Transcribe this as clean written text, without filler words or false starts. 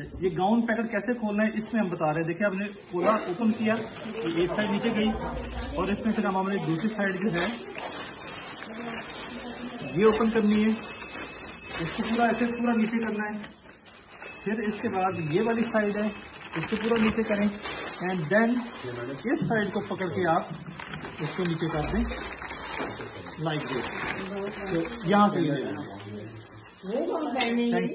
अच्छा ये gown packet कैसे खोलना है इसमें हम बता रहे हैं। देखिए हमने खोला, ओपन किया, एक साइड नीचे गई और इसमें फिर हमारे दूसरी साइड जो है ये ओपन करनी है, इसको पूरा ऐसे पूरा नीचे करना है। फिर इसके बाद ये वाली साइड है, इसको पूरा नीचे करें एंड देन इस साइड को पकड़ के आप इसको नीचे कर दें लाइक दिस। तो यहाँ से